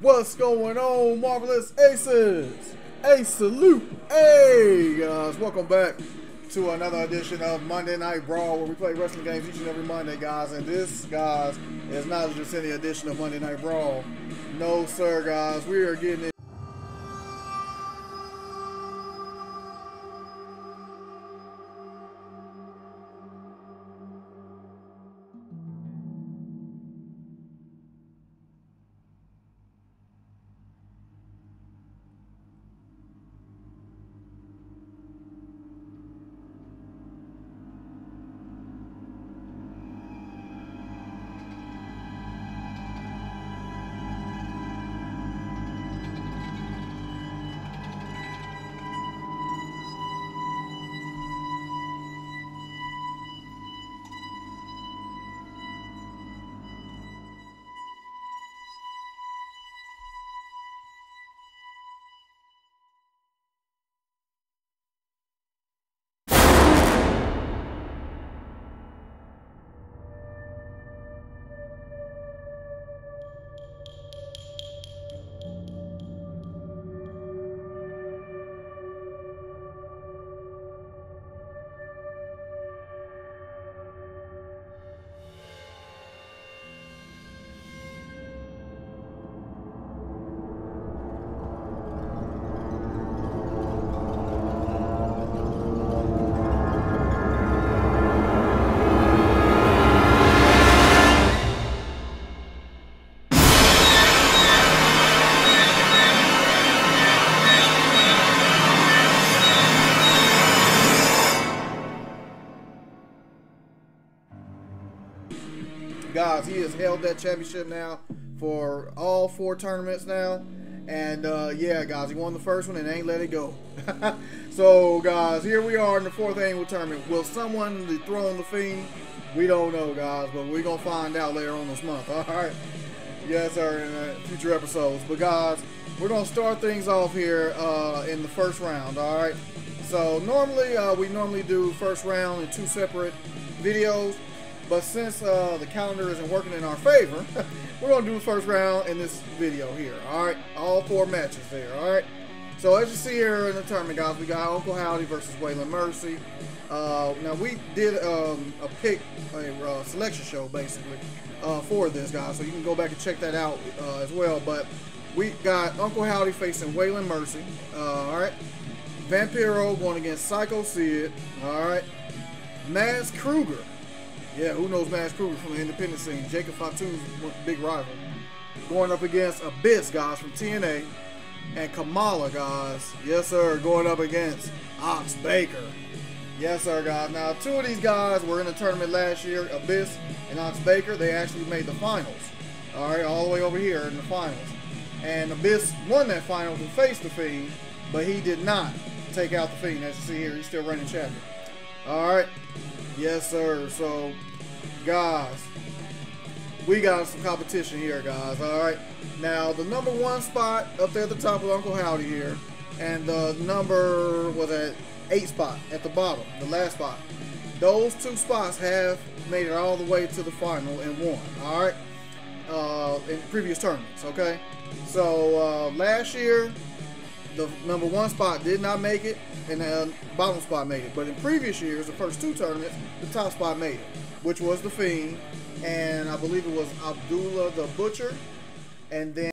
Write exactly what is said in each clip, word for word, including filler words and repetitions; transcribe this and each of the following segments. What's going on, Marvelous Aces? A salute! Hey guys, welcome back to another edition of Monday Night Brawl, where we play wrestling games each and every Monday, guys. And this, guys, is not just any edition of Monday Night Brawl. No, sir, guys. We are getting it. Guys, he has held that championship now for all four tournaments now, and uh, yeah, guys, he won the first one and ain't let it go. So, guys, here we are in the fourth annual tournament. Will someone dethrone the Fiend? We don't know, guys, but we're gonna find out later on this month. All right, yes, sir, in uh, future episodes. But guys, we're gonna start things off here uh, in the first round. All right. So normally uh, we normally do first round in two separate videos. But since uh, the calendar isn't working in our favor, we're going to do the first round in this video here, all right? All four matches there, all right? So as you see here in the tournament, guys, we got Uncle Howdy versus Waylon Mercy. Uh, now, we did um, a pick, a uh, selection show, basically, uh, for this, guys. So you can go back and check that out uh, as well. But we got Uncle Howdy facing Waylon Mercy, uh, all right? Vampiro going against Psycho Sid, all right? Mads Krüger. Yeah, who knows Mads Krüger from the independent scene? Jacob Fatu's big rival. Going up against Abyss, guys, from T N A. And Kamala, guys. Yes, sir. Going up against Ox Baker. Yes, sir, guys. Now, two of these guys were in the tournament last year, Abyss and Ox Baker. They actually made the finals. All right, all the way over here in the finals. And Abyss won that final and faced the Fiend, but he did not take out the Fiend. As you see here, he's still running champion. All right. Yes, sir. So, guys, we got some competition here, guys. All right. Now, the number one spot up there at the top with Uncle Howdy here, and the number was at eight spot at the bottom, the last spot. Those two spots have made it all the way to the final and won. All right. Uh, in previous tournaments, okay. So uh, last year, the number one spot did not make it, and the bottom spot made it. But in previous years, the first two tournaments, the top spot made it, which was the Fiend, and I believe it was Abdullah the Butcher, and then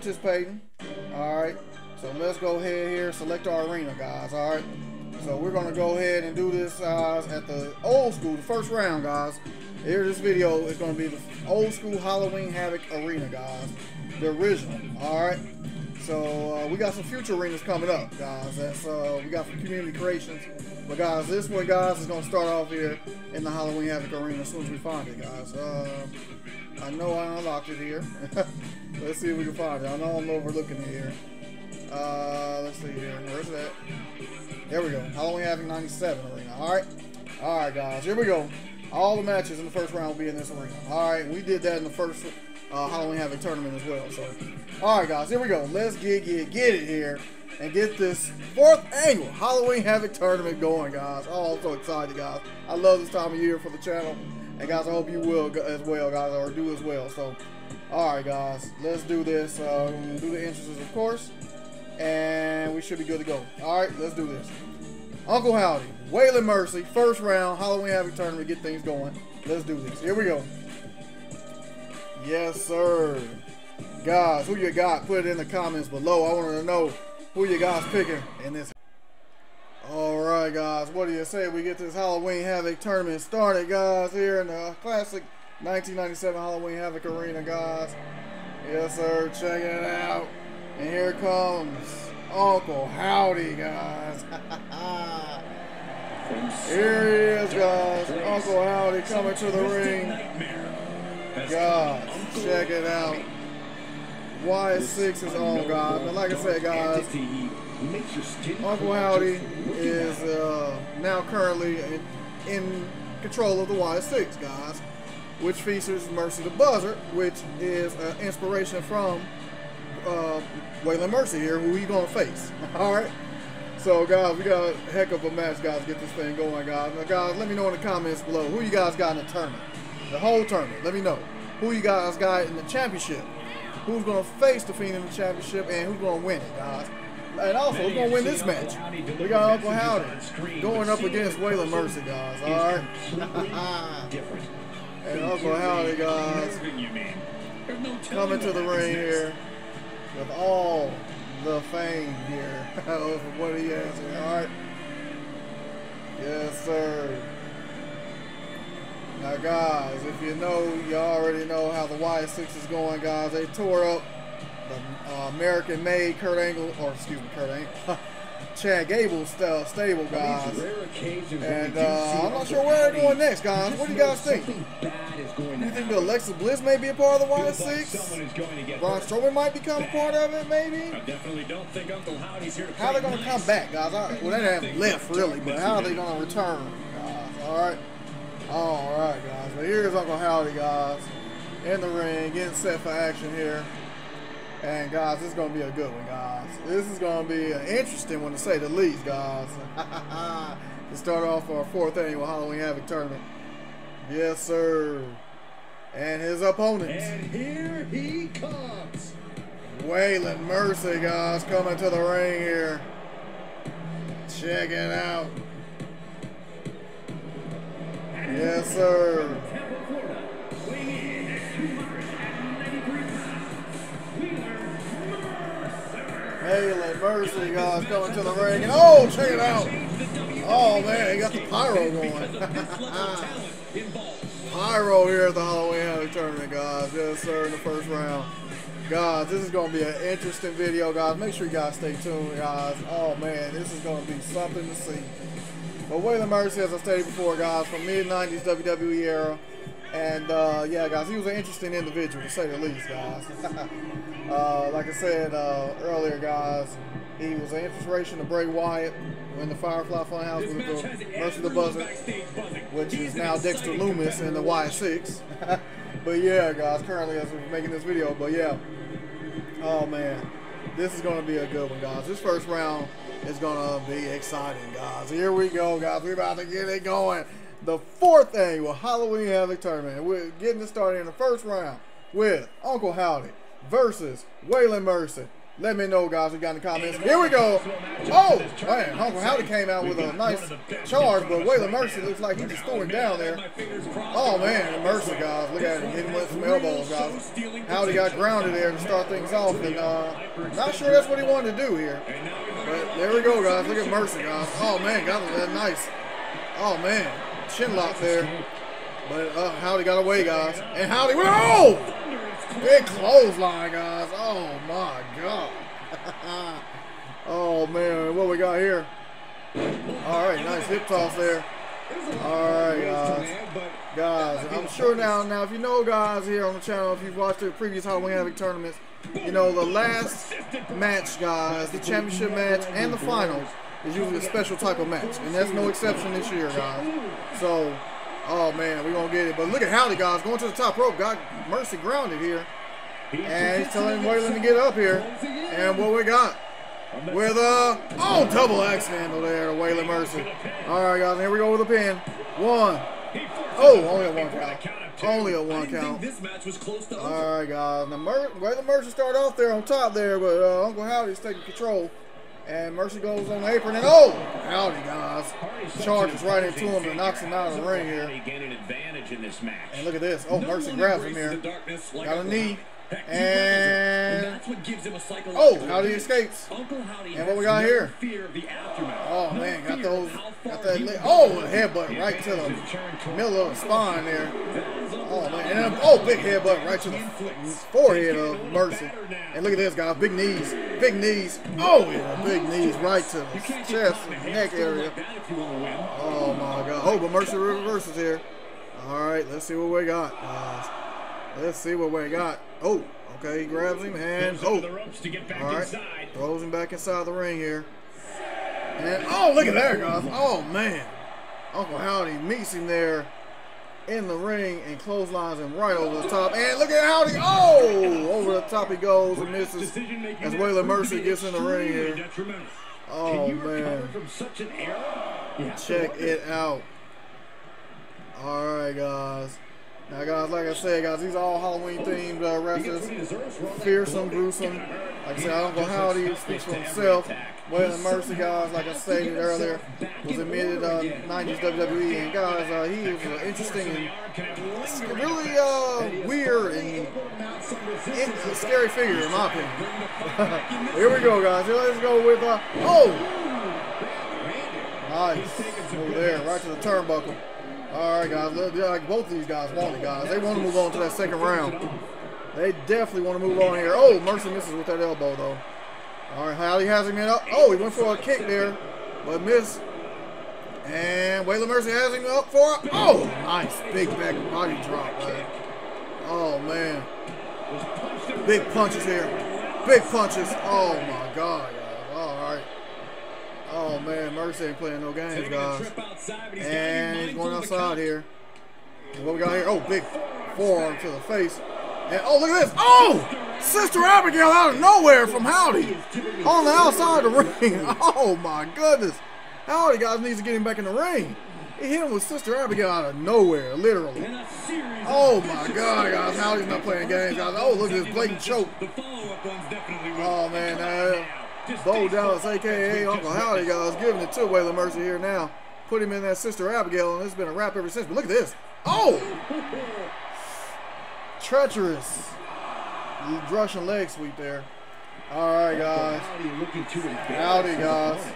Participating. All right, so let's go ahead here, select our arena, guys. All right, so we're gonna go ahead and do this uh, at the old school, the first round, guys. Here, this video is gonna be the old school Halloween Havoc arena, guys, the original. All right, so uh, we got some future arenas coming up, guys. That's uh, we got some community creations, but guys, this one, guys, is gonna start off here in the Halloween Havoc arena as soon as we find it, guys. Uh, I know I unlocked it here. Let's see if we can find it. I know I'm overlooking it here. Uh, let's see here. Where's that? There we go. Halloween Havoc ninety-seven arena. All right. All right, guys. Here we go. All the matches in the first round will be in this arena. All right. We did that in the first uh, Halloween Havoc tournament as well. So, all right, guys. Here we go. Let's get get get it here and get this fourth annual Halloween Havoc tournament going, guys. Oh, I'm so excited, guys. I love this time of year for the channel. And guys, I hope you will as well, guys, or do as well. So. Alright guys, let's do this. Uh, do the entrances, of course, and we should be good to go. Alright, let's do this. Uncle Howdy, Waylon Mercy, first round, Halloween Havoc tournament, get things going. Let's do this. Here we go. Yes, sir. Guys, who you got? Put it in the comments below. I want to know who you guys picking in this. Alright guys, what do you say we get this Halloween Havoc tournament started, guys, here in the classic nineteen ninety-seven Halloween Havoc arena, guys. Yes, sir. Check it out. And here comes Uncle Howdy, guys. Here he is, guys. Uncle Howdy coming to the ring. Guys, check it out. Wyatt Six is on, guys. But like I said, guys, Uncle Howdy is uh, now currently in, in control of the Wyatt Six, guys, which features Mercy the Buzzard, which is uh, inspiration from uh, Waylon Mercy here, who he gonna face. All right, so guys, we got a heck of a match, guys. Get this thing going, guys. Now, guys, let me know in the comments below who you guys got in the tournament, the whole tournament. Let me know who you guys got in the championship, who's gonna face the Fiend in the championship, and who's gonna win it, guys. And also, who's gonna win this match? We got Uncle Howdy going up against Waylon Mercy, guys. All right. Different. And Uncle Howdy, guys, coming to the ring here with all the fame here over what he has here. All right. Yes, sir. Now, guys, if you know, you already know how the Wyatt Six is going, guys. They tore up the uh, American-made Kurt Angle, or excuse me, Kurt Angle. Chad Gable uh, stable, guys, and uh, I'm not sure where they're going next, guys. What do you guys think? You think the Alexa Bliss may be a part of the Wyatt Six? Braun Strowman might become part of it, maybe. How are they going to come back, guys? I, well, they haven't left really, but how are they going to return, guys? All right, all right, guys. But here's Uncle Howdy, guys, in the ring, getting set for action here. And guys, this is gonna be a good one, guys. This is gonna be an interesting one to say the least, guys. To start off our fourth annual Halloween Havoc tournament. Yes, sir. And his opponents. And here he comes. Waylon Mercy, guys, coming to the ring here. Check it out. Yes, sir. Waylon Mercy, guys, coming to the ring. And oh, check it out. Oh, man, he got the pyro going. pyro here at the Halloween Havoc tournament, guys. Yes, sir, in the first round. Guys, this is going to be an interesting video, guys. Make sure you guys stay tuned, guys. Oh, man, this is going to be something to see. But Waylon Mercy, as I stated before, guys, from mid nineties W W E era. And, uh, yeah, guys, he was an interesting individual, to say the least, guys. uh, like I said uh, earlier, guys, he was an inspiration of Bray Wyatt when the Firefly Funhouse was the Rush of the Buzzer, which is now Dexter Lumis in the Wyatt Six. But, yeah, guys, currently as we're making this video, but, yeah. Oh, man, this is going to be a good one, guys. This first round is going to be exciting, guys. Here we go, guys. We're about to get it going. The fourth annual Halloween Havoc tournament. We're getting it started in the first round with Uncle Howdy versus Waylon Mercy. Let me know, guys, if you got in the comments. Here we go. Oh, man, Uncle Howdy came out with a nice charge, but Waylon Mercy looks like he just threw him down there. Oh, man, Mercy, guys. Look at him hitting with some elbows, guys. Howdy got grounded there to start things off, and uh, not sure that's what he wanted to do here. But there we go, guys. Look at Mercy, guys. Oh, man, got that nice. Oh, man. Chin lock there, but uh, Howdy got away, guys, and Howdy, whoa! Big clothesline, guys, oh my God. Oh man, what we got here? All right, nice hip toss there. All right, guys, guys, I'm sure now, now if you know, guys, here on the channel, if you've watched the previous Halloween Havoc tournaments, you know the last match, guys, the championship match and the finals, is usually a special type of match, and that's no exception this year, guys. So, oh man, we're gonna get it. But look at Howdy, guys, going to the top rope. Got Mercy grounded here, and he's telling Waylon to get up here. And what we got with a oh double axe handle there, to Waylon Mercy. All right, guys, here we go with a pin. One. Oh, only a one count. Only a one count. All right, guys. Now Waylon Mercy started off there on top there, but uh, Uncle Howdy's taking control. And Mercy goes on the apron, and oh, Howdy, guys, charges right into him and knocks him out of the ring here. And look at this, oh, Mercy grabs him here, got a knee, and oh, Howdy escapes. And what we got here? Oh man, got those, got that leg. Oh, headbutt right to the middle of the spine there. Oh man, and a, oh, big headbutt right to the forehead of Mercy. And look at this, guys, big knees. Big knees. Oh, yeah, big knees right to the chest and neck area. Oh, my God. Oh, but Mercy reverses here. All right, let's see what we got, guys. Let's see what we got. Oh, okay, he grabs him and, oh. All right, throws him back inside the ring here. And, oh, look at that, guys. Oh, man. Uncle Howdy meets him there in the ring and clotheslines him right over the top. And look at Howdy. Oh, over the top he goes and misses as Waylon Mercy gets in the ring here. Oh, man. Check it out. All right, guys. Now, guys, like I said, guys, these are all Halloween-themed uh, wrestlers. Fearsome, gruesome. Like I said, I don't know how he speaks for himself. Waylon Mercy, guys, like I stated earlier, was admitted uh, nineties W W E, and guys, uh, he was uh, interesting and really uh, weird and a scary figure, in my opinion. Here we go, guys. Here, let's go with uh, oh, nice over there, right to the turnbuckle. All right, guys. Look, like both of these guys want it, guys. They want to move on to that second round. They definitely want to move on here. Oh, Mercy misses with that elbow though. All right, Howdy has him in up. Oh, he went for a kick there, but missed. And Waylon Mercy has him up for it. Oh, nice big back body drop, man. Oh, man. Big punches here. Big punches. Oh, my God, guys. All right. Oh, man, Mercy ain't playing no games, guys. And he's going outside here. And what we got here? Oh, big forearm to the face. And oh, look at this. Oh! Sister Abigail out of nowhere from Howdy on the outside of the ring. Oh, my goodness. Howdy, guys, needs to get him back in the ring. He hit him with Sister Abigail out of nowhere, literally. Oh, my God, guys. Howdy's not playing games, guys. Oh, look at this blatant choke. Oh, man. Uh, Bo Dallas, a k a. Uncle Howdy, guys, giving it to Waylon Mercy here now. Put him in that Sister Abigail, and it's been a wrap ever since. But look at this. Oh! Treacherous. Russian leg sweep there. All right, guys. Howdy, guys.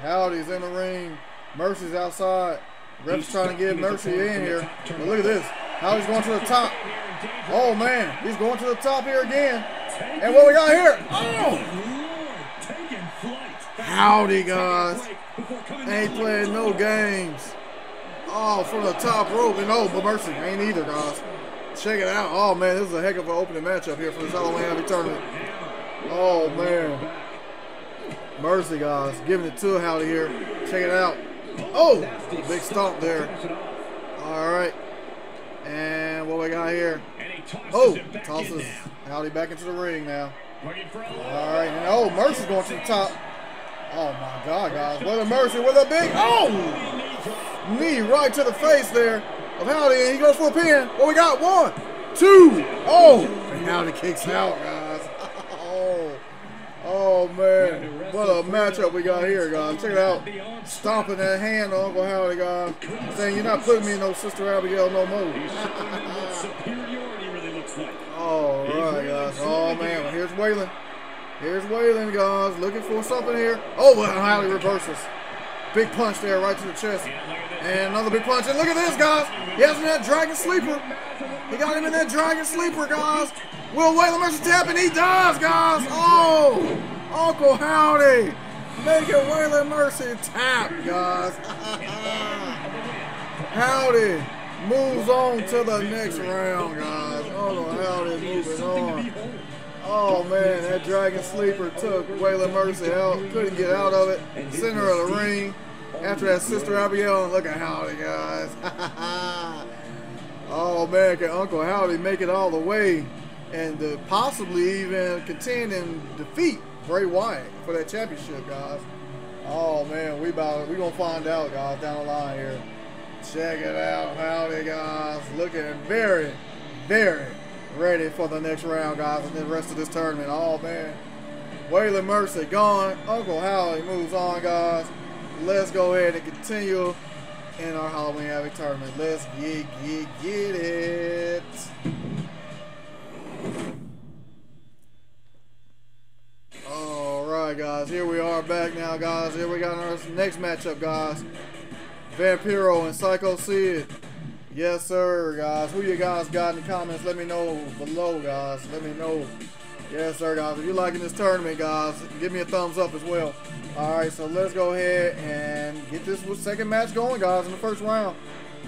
Howdy's in the ring. Mercy's outside. Ref's trying to get Mercy in here. But look at this. How he's going to the top. Oh, man. He's going to the top here again. And what we got here? Oh! Howdy, guys. Ain't playing no games. Oh, from the top rope. And oh, but Mercy ain't either, guys. Check it out. Oh, man. This is a heck of an opening matchup here for this Halloween Havoc tournament. Oh, man. Mercy, guys. Giving it to Howdy here. Check it out. Oh, big stomp there. All right. And what we got here? Oh, tosses Howdy back into the ring now. All right. And oh, Mercy's going to the top. Oh, my God, guys. What a Mercy with a big, oh, knee right to the face there of Howdy. And he goes for a pin. Well, we got one, two, oh. And Howdy kicks out, guys. Oh, oh, man. What a matchup we got here, guys. Check it out. Stomping that hand on Uncle Howdy, guys. Saying, you're not putting me in no Sister Abigail no more. All right, guys. Oh, man. Well, here's Waylon. Here's Waylon, guys. Looking for something here. Oh, well, Howdy reverses. Big punch there right to the chest. And another big punch. And look at this, guys. He has him in that Dragon Sleeper. He got him in that Dragon Sleeper, guys. Will Waylon Mercy tap? And he does, guys. Oh! Uncle Howdy making Waylon Mercy tap, guys. Howdy moves on to the next round, guys. Uncle Howdy moving on. Oh, man, that Dragon Sleeper took Waylon Mercy out. Couldn't get out of it. Center of the ring. After that Sister Abigail, and look at Howdy, guys. Oh, man, can Uncle Howdy make it all the way and uh, possibly even contend and defeat Bray Wyatt for that championship, guys. Oh, man, we about we gonna find out, guys, down the line here. Check it out, Howdy, guys. Looking very, very ready for the next round, guys, and the rest of this tournament. Oh, man. Waylon Mercy gone. Uncle Howdy moves on, guys. Let's go ahead and continue in our Halloween Havoc tournament. Let's get, get, get it. Alright, guys, here we are back now, guys. Here we got our next matchup, guys. Vampiro and Psycho Sid. Yes, sir, guys. Who you guys got in the comments? Let me know below, guys. Let me know. Yes, sir, guys. If you're liking this tournament, guys, give me a thumbs up as well. Alright, so let's go ahead and get this second match going, guys, in the first round.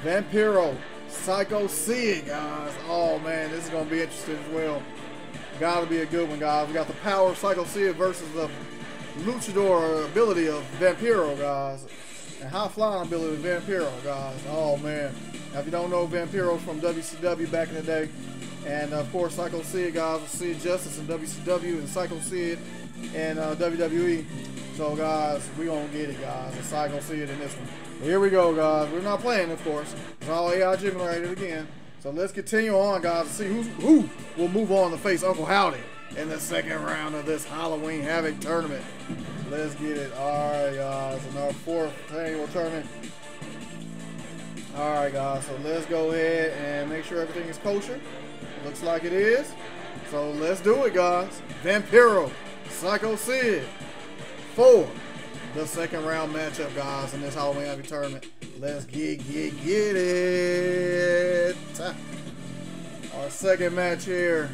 Vampiro, Psycho Sid, guys. Oh, man, this is going to be interesting as well. Gotta be a good one, guys. We got the power of Psycho Sid versus the luchador ability of Vampiro, guys. And high-flying ability of Vampiro, guys. Oh, man. Now, if you don't know, Vampiro from W C W back in the day. And, of course, Psycho Sid, guys, with Sid Justice in W C W and Psycho Sid in uh, W W E. So, guys, we gonna get it, guys. It's Psycho Sid in this one. Here we go, guys. We're not playing, of course. It's all A I generated again. So let's continue on, guys, to see who's, who will move on to face Uncle Howdy in the second round of this Halloween Havoc tournament. Let's get it. All right, guys, in our fourth annual tournament. All right, guys, so let's go ahead and make sure everything is kosher. Looks like it is. So let's do it, guys. Vampiro, Psycho Sid for the second round matchup, guys, in this Halloween Havoc tournament. Let's get, get, get it. Our second match here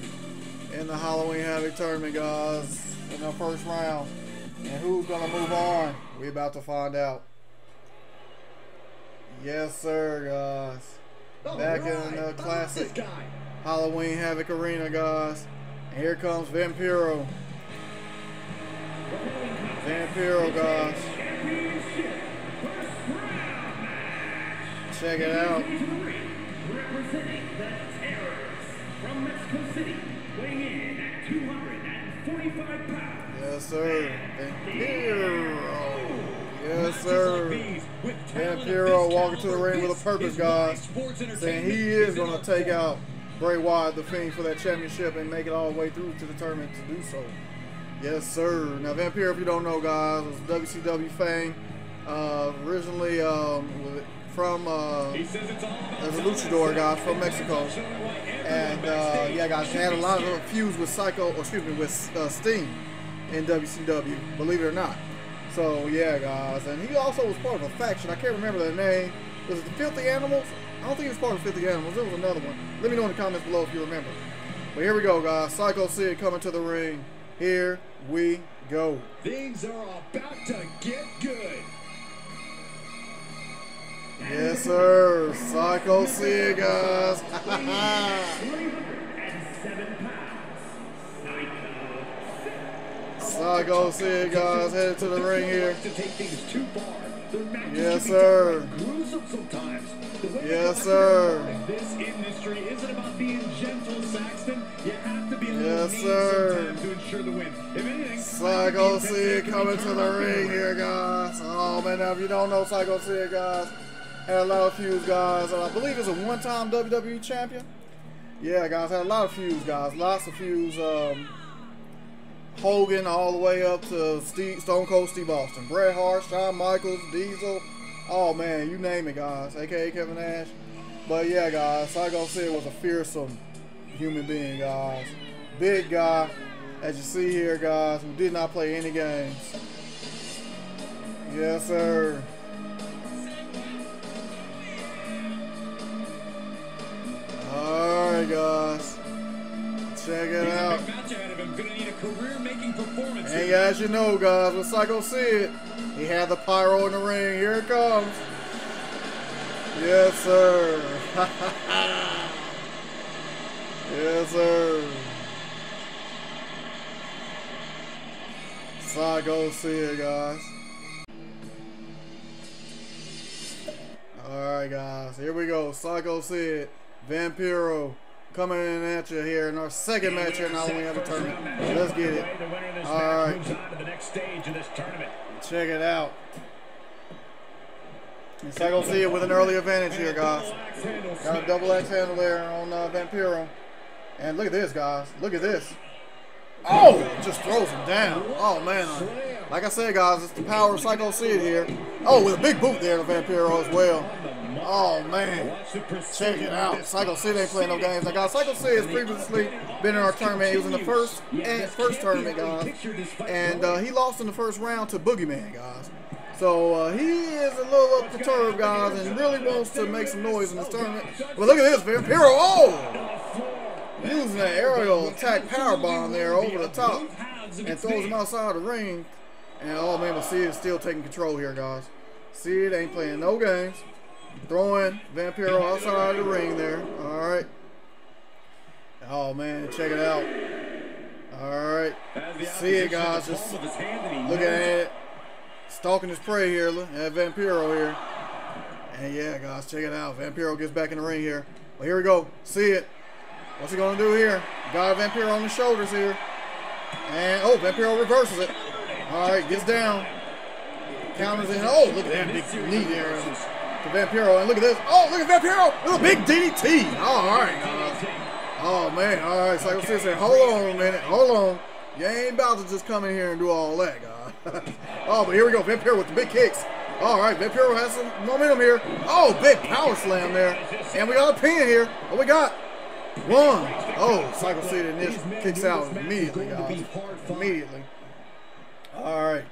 in the Halloween Havoc tournament, guys, in the first round. And who's going to move on? We're about to find out. Yes, sir, guys. Back in the classic Halloween Havoc arena, guys. And here comes Vampiro. Vampiro, guys. Check it out. Representing the Terrors from Mexico City, weighing in at two hundred forty-five pounds. Yes, sir. Vampiro. Yes, sir. Vampiro walking to the ring with a purpose, guys. Saying he is going to take out Bray Wyatt, the Fiend, for that championship and make it all the way through to the tournament to do so. Yes, sir. Now, Vampiro, if you don't know, guys, was W C W fame. Uh, originally, um, was it? From uh, as a luchador, guys, from Mexico, and uh, yeah, guys, he had a lot of feuds with Psycho, or excuse me, with uh, Sting in W C W, believe it or not. So yeah, guys, and he also was part of a faction. I can't remember their name, Was it the Filthy Animals? I don't think it was part of Filthy Animals. It was another one. Let me know in the comments below if you remember. But here we go, guys. Psycho Sid coming to the ring. Here we go. Things are about to get good. Yes, sir. Psycho Sid, guys. Psycho Sid, guys, headed to the ring here. Yes, sir. Yes, sir. This industry isn't about being gentle, Saxton. You have to be a little mean sometimes to ensure the win. If anything, Psycho Sid coming to the ring here, guys. Oh man, now if you don't know Psycho Sid, guys, had a lot of feuds, guys. I believe it's a one-time W W E champion. Yeah, guys, had a lot of feuds, guys. Lots of feuds. Um, Hogan all the way up to Steve, Stone Cold Steve Austin, Bret Hart, Shawn Michaels, Diesel. Oh man, you name it, guys, aka Kevin Nash. But yeah, guys, Psycho Sid was a fearsome human being, guys. Big guy, as you see here, guys, who did not play any games. Yes, sir. Alright, guys. Check it out. And as you know, guys, with Psycho Sid, he had the pyro in the ring. Here it comes. Yes, sir. Yes, sir. Psycho Sid, guys. Alright, guys. Here we go. Psycho Sid, Vampiro, coming in at you here in our second match here in our Halloween Havoc tournament. Let's get it. All right. Check it out. Psycho Sid with an early advantage here, guys. Got a double axe handle there on uh, Vampiro. And look at this, guys. Look at this. Oh! Just throws him down. Oh, man. Like I said, guys, it's the power of Psycho Sid here. Oh, with a big boot there to Vampiro as well. Oh man, check it out. Psycho Sid ain't playing no games. Like, guys, Psycho Sid has previously been in our tournament. He was in the first and first tournament, guys, and uh, he lost in the first round to Boogeyman, guys. So uh, he is a little up perturbed, guys, and really wants to make some noise in this tournament. But look at this, Vampiro! Oh, using that aerial attack power bomb there over the top, and throws him outside the ring. And oh man, but Sid is still taking control here, guys. Sid ain't playing no games. Throwing Vampiro outside the ring there. All right. Oh man, check it out. All right. See it, guys. Just looking at it, stalking his prey here. Look at Vampiro here. And yeah, guys, check it out. Vampiro gets back in the ring here. Well, here we go. See it. What's he gonna do here? Got Vampiro on the shoulders here. And oh, Vampiro reverses it. All right, gets down. Counters in. Oh, look at that big knee there. Vampiro, and look at this. Oh, look at Vampiro with a big D D T. Oh, all right, guys. Oh man, all right. Psycho Sid said, hold on a minute, hold on. You ain't about to just come in here and do all that, guys. Oh, but here we go, Vampiro with the big kicks. All right, Vampiro has some momentum here. Oh, big power slam there, and we got a pin here. What we got? One. Oh, Psycho Sid and this kicks out immediately, guys. Immediately. All right.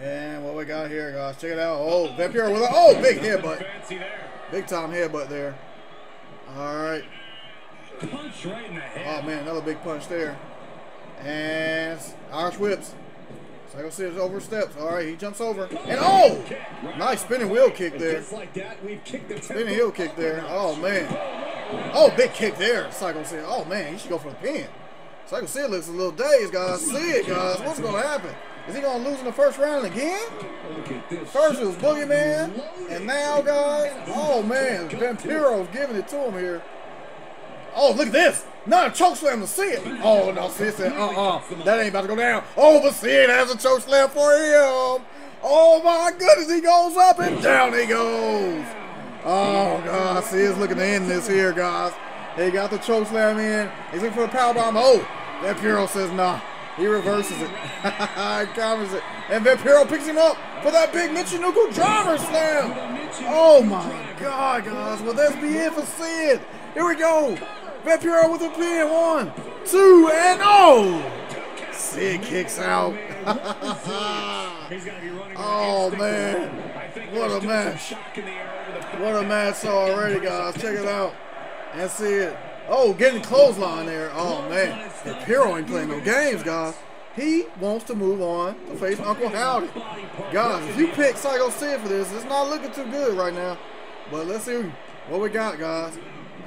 And what we got here, guys, check it out. Oh, Vampiro with a, oh, big headbutt. Big time headbutt there. All right. Punch right in the head. Oh, man, another big punch there. And Irish whips. Psycho Sid's over steps. All right, he jumps over. And oh, nice spinning wheel kick there. Spinning heel kick there. Oh, man. Oh, big kick there, Psycho Sid. Oh, man, he should go for the pin. Psycho Sid looks a little dazed, guys. Sid, guys, what's going to happen? Is he going to lose in the first round again? First it was Boogeyman, and now, guys, oh man, Vampiro's giving it to him here. Oh, look at this. Not a choke slam to Sid. Oh, no, Sid said, uh-uh, that ain't about to go down. Oh, but Sid has a choke slam for him. Oh, my goodness, he goes up and down he goes. Oh, God, Sid's looking to end this here, guys. He got the choke slam in. He's looking for a powerbomb. Oh, Vampiro says, nah. He reverses it. He covers it. And Vampiro picks him up for that big Michinoku driver slam. Oh my God, guys. Well, that's be it for Sid. Here we go. Vampiro with a pin. One, two, and oh. Sid kicks out. Oh man. What a match. What a match already, guys. Check it out and see it. Oh, getting clothesline there. Oh, man. Vampiro ain't playing no games, guys. He wants to move on to face Uncle Howdy. Guys, if you pick Psycho Sid for this, it's not looking too good right now. But let's see what we got, guys.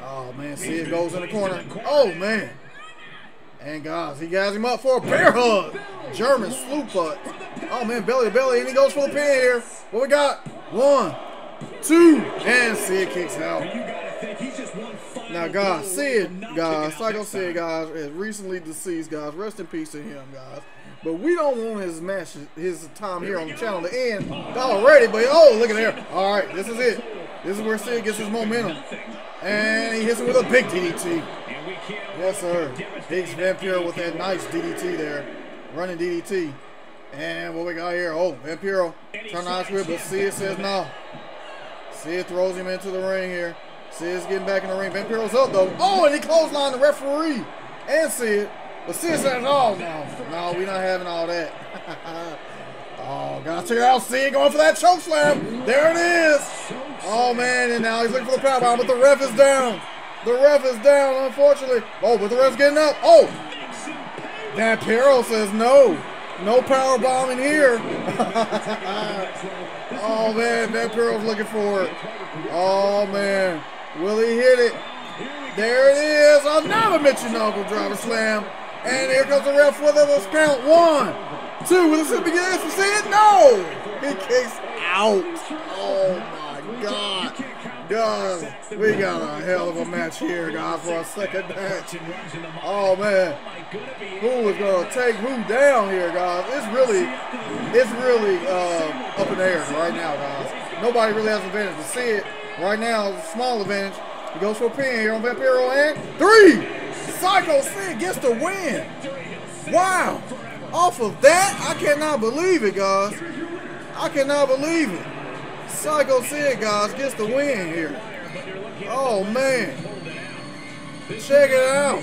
Oh, man. Sid goes in the corner. Oh, man. And, guys, he guys him up for a bear hug. German slew putt. Oh, man, belly to belly. And he goes for a pin here. What we got? One, two, and Sid kicks out. Now, guys, Sid, guys, Psycho Sid, guys, is recently deceased, guys. Rest in peace to him, guys. But we don't want his match, his time here on the channel to end already. But, oh, look at there. All right, this is it. This is where Sid gets his momentum. And he hits it with a big D D T. Yes, sir. Big Vampiro with that nice D D T there. Running D D T. And what we got here? Oh, Vampiro. Turn eyes with, but Sid says no. Sid throws him into the ring here. Sid's getting back in the ring. Vampiro's up, though. Oh, and he clotheslined the referee. And Sid. But Sid says, oh, no. No, we're not having all that. Oh, gotta check it out. Sid going for that choke slam. There it is. Oh, man. And now he's looking for the powerbomb, but the ref is down. The ref is down, unfortunately. Oh, but the ref's getting up. Oh! Vampiro says no. No power bomb in here. Oh, man. Vampiro's looking for it. Oh, man. Will he hit it? There it is. Another Michinoku driver slam. And here comes the ref with us. Count one, two. Will this be good? See it? No! He kicks out. Oh, my God. Guys, we got a hell of a match here, guys, for our second match. Oh, man. Who is going to take who down here, guys? It's really, it's really uh, up in the air right now, guys. Nobody really has an advantage to see it. Right now, it's a small advantage. He goes for a pin here on Vampiro, and three! Psycho Sid gets the win. Wow. Off of that, I cannot believe it, guys. I cannot believe it. Psycho Sid, guys, gets the win here. Oh, man. Check it out.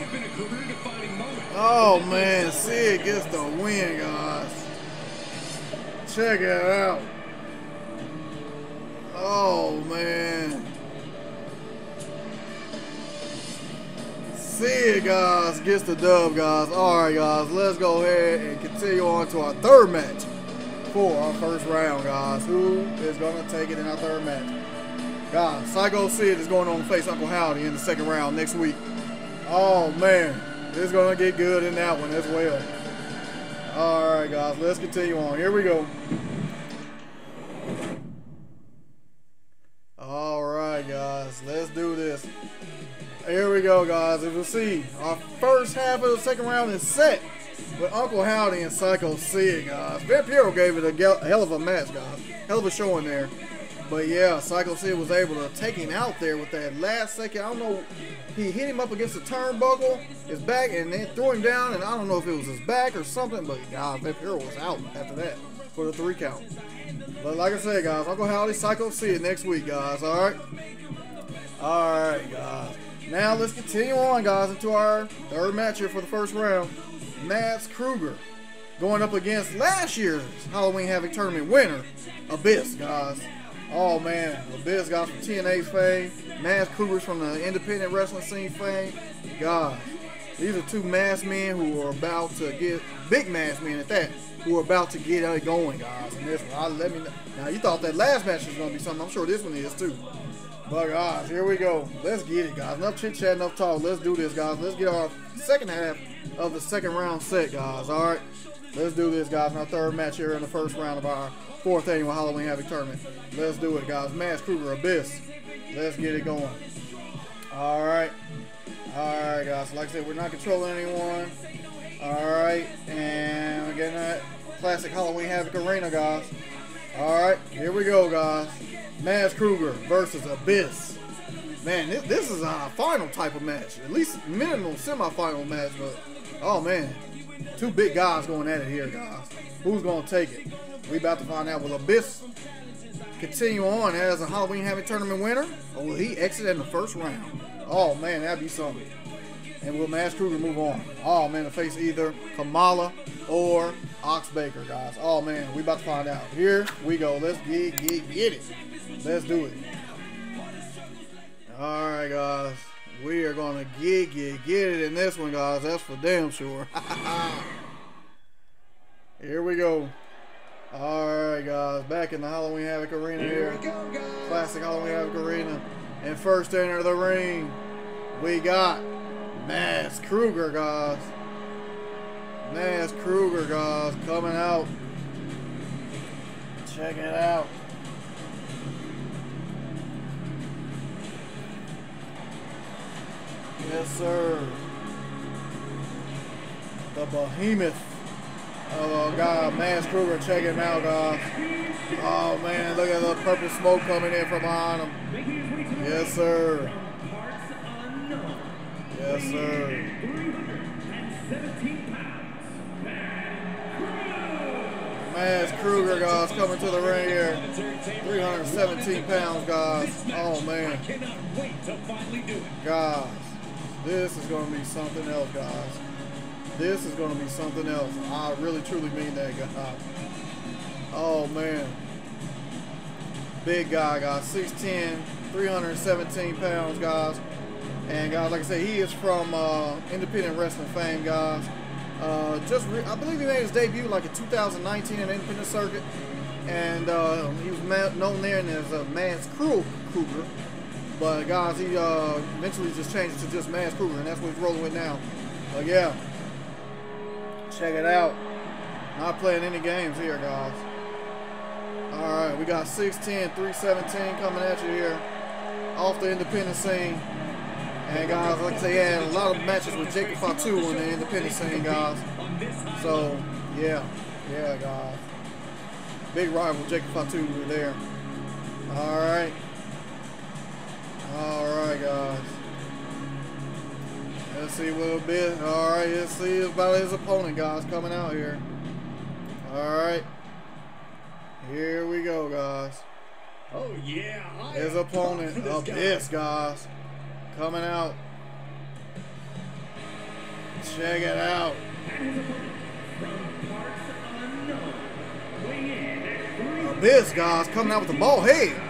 Oh, man. Sid gets the win, guys. Check it out. Oh, man. Sid, guys, gets the dub, guys. All right, guys, let's go ahead and continue on to our third match. For our first round, guys, who is gonna take it in our third match? Guys, Psycho Sid is going on face Uncle Howdy in the second round next week. Oh man, it's gonna get good in that one as well. All right, guys, let's continue on. Here we go. All right, guys, let's do this. Here we go, guys. As you see, our first half of the second round is set. With Uncle Howdy and Psycho Sid, guys. Vampiro gave it a hell of a match, guys. Hell of a showing there. But yeah, Psycho Sid was able to take him out there with that last second. I don't know. He hit him up against the turnbuckle, his back, and then threw him down. And I don't know if it was his back or something, but God, Vampiro was out after that for the three count. But like I said, guys, Uncle Howdy, Psycho Sid next week, guys. All right. All right, guys. Now let's continue on, guys, into our third match here for the first round. Mads Krüger going up against last year's Halloween Havoc tournament winner, Abyss, guys. Oh, man. Abyss, guys, from T N A fame. Mads Krüger's from the independent wrestling scene fame. Guys, these are two masked men who are about to get, big masked men at that, who are about to get it going, guys. And this one, I, let me know. Now, you thought that last match was going to be something. I'm sure this one is, too. But, guys, here we go. Let's get it, guys. Enough chit-chat, enough talk. Let's do this, guys. Let's get our second half of the second round set, guys. All right. Let's do this, guys. Our third match here in the first round of our fourth annual Halloween Havoc tournament. Let's do it, guys. Mads Krüger, Abyss. Let's get it going. All right. All right, guys. Like I said, we're not controlling anyone. All right. And we're getting that classic Halloween Havoc arena, guys. All right. Here we go, guys. Mads Krüger versus Abyss. Man, this, this is a final type of match. At least minimum semifinal match, but oh man. Two big guys going at it here, guys. Who's gonna take it? We about to find out. Will Abyss continue on as a Halloween Havoc tournament winner? Or will he exit in the first round? Oh man, that'd be something. And will Mads Krüger move on? Oh man, to face either Kamala or Ox Baker, guys. Oh man, we about to find out. Here we go. Let's get get get it. Let's do it. All right, guys. We are going to get, get, get it in this one, guys. That's for damn sure. Here we go. All right, guys. Back in the Halloween Havoc Arena here. Here we go, guys. Classic Halloween Havoc Arena. And first to enter the ring, we got Mads Krüger, guys. Mads Krüger, guys, coming out. Check it out. Yes, sir. The behemoth of a guy, Mads Krüger. Check him out, guys. Oh, man, look at the purple smoke coming in from behind him. Yes, sir. Yes, sir. Mads Krüger, guys, coming to the ring here. three hundred seventeen pounds, guys. Oh, man. Guys, this is going to be something else, guys. This is going to be something else. I really, truly mean that, guys. Oh, man. Big guy, guys. six ten, three hundred seventeen pounds, guys. And, guys, like I said, he is from uh, independent wrestling fame, guys. Uh, just re I believe he made his debut like in two thousand nineteen in independent circuit, and uh, he was known there as uh, Mads Krüger, but guys, he uh, eventually just changed it to just Mads Krüger, and that's what he's rolling with now. But yeah, check it out. Not playing any games here, guys. Alright, we got six ten, three seventeen coming at you here off the independent scene. And guys, like I say, he had a lot of matches with Jacob Fatu on the independent scene, guys. So, yeah, yeah, guys. Big rival Jacob Fatu there. All right, all right, guys. Let's see a little bit. All right, let's see about his opponent, guys, coming out here. All right, here we go, guys. Oh yeah, his opponent, Abyss, guys. Coming out. Check it out. Abyss, guys, coming out with the bald head.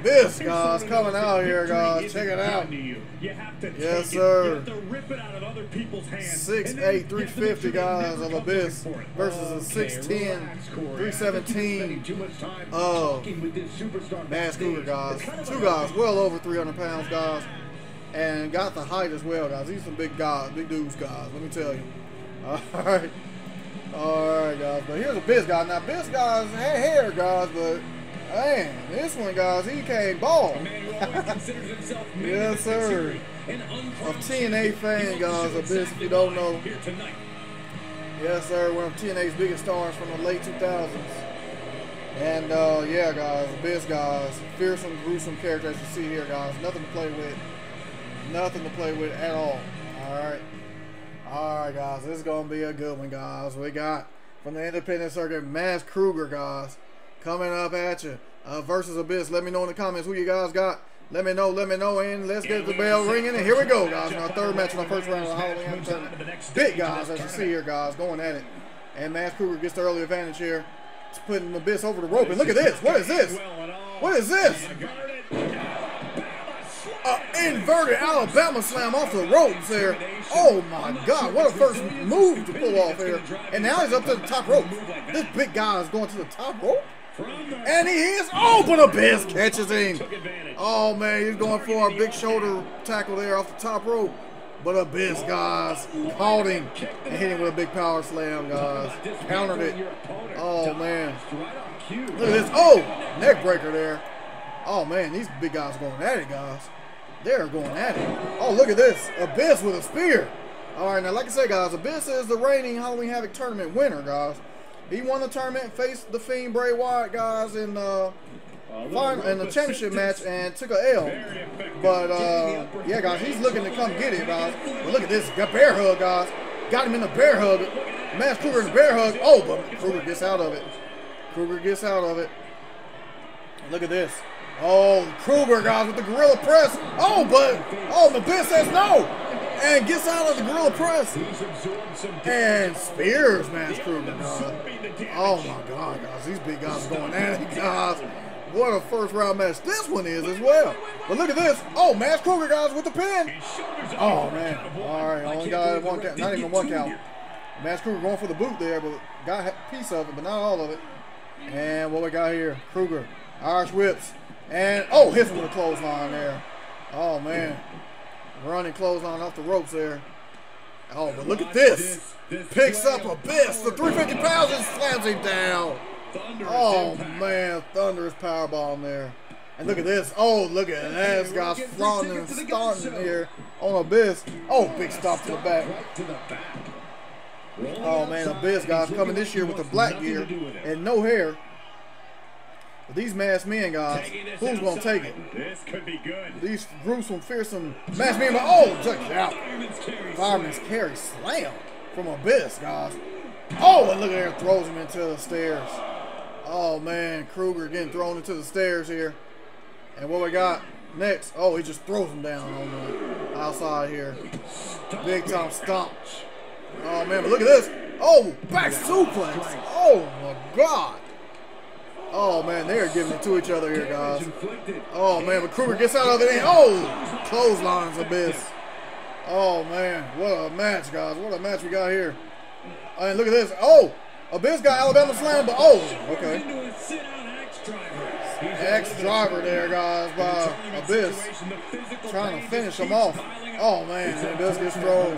Abyss, guys, coming out here, guys. Check it out. Yes, sir. six eight, three fifty, guys, of Abyss versus a six ten, three seventeen of Mads Krüger, guys. Two guys, well over three hundred pounds, guys, and got the height as well, guys. These are some big guys, big dudes, guys, let me tell you. All right. All right, guys, but here's Abyss, guys. Now, Abyss, guys, had hair, guys, but man, this one, guys, he came bald. Yes, sir. A T N A fan, guys, Abyss, if you don't know. Yes, sir, one of T N A's biggest stars from the late two thousands. And, uh, yeah, guys, Abyss, guys, fearsome, gruesome character, as you see here, guys. Nothing to play with. Nothing to play with at all. All right. All right, guys, this is going to be a good one, guys. We got, from the independent circuit, Mads Krüger, guys. Coming up at you uh, versus Abyss. Let me know in the comments who you guys got. Let me know, let me know, and let's get the bell ringing. And here we go, guys. In our third match in our first round of the Halloween tournament. Big guys, as you see here, guys, going at it. And Mads Krüger gets the early advantage here. It's putting Abyss over the rope. And look at this. What is this? What is this? An inverted Alabama slam off the ropes there. Oh my God, what a first move to pull off here. And now he's up to the top rope. This big guy is going to the top rope. And he is open. Abyss catches him. Oh man, he's going for a big shoulder tackle there off the top rope, but Abyss, guys, caught him and hit him with a big power slam, guys. Countered it. Oh man, look at this. Oh, neck breaker there. Oh man, these big guys are going at it, guys. They're going at it. Oh, look at this. Abyss with a spear. All right, now like I said, guys, Abyss is the reigning Halloween Havoc tournament winner, guys. He won the tournament, faced the Fiend Bray Wyatt, guys, in the final, in the championship match, and took a L. But uh, yeah, guys, he's looking to come get it, guys. But look at this, got bear hug, guys. Got him in the bear hug. Mads Krüger in the bear hug. Oh, but Krüger gets out of it. Krüger gets out of it. Look at this. Oh, Krüger, guys, with the gorilla press. Oh, but oh, Abyss says no. and gets out of the gorilla press and spears Mads Krüger, dog. Oh my God, guys, these big guys are going at it, guys. What a first round match this one is as well. But look at this. Oh, Mads Krüger, guys, with the pin. Oh man. All right, only got one count. Not even one count. Mads Krüger going for the boot there, but got a piece of it, but not all of it. And what we got here? Krüger, Irish whips, and oh, hits him with a clothesline there. Oh man, running clothesline off the ropes there. Oh, but look at this. Picks up Abyss, the three hundred fifty pounds, and slams him down. Oh man, thunderous power bomb there. And look at this. Oh, look at that, guys, flaunting and starting here on Abyss. Oh, big stop to the back. Oh man, Abyss, guys, coming this year with the black gear and no hair. But these masked men, guys, who's gonna take it? This could be good. These gruesome, fearsome masked men. Oh, check it out. Fireman's carry slam from Abyss, guys. Oh, and look at there, throws him into the stairs. Oh man, Krüger getting thrown into the stairs here. And what we got next? Oh, he just throws him down on the outside here. Big time stomp. Oh man, but look at this. Oh, back suplex. Oh my God. Oh man, they're giving it to each other here, guys. Oh man, but Krüger gets out of it. Oh, clotheslines Abyss. Oh man, what a match, guys. What a match we got here. And look at this. Oh, Abyss got Alabama slam, but oh, okay. Ex-driver there, guys, by Abyss. Trying to finish him off. Oh man, Abyss gets thrown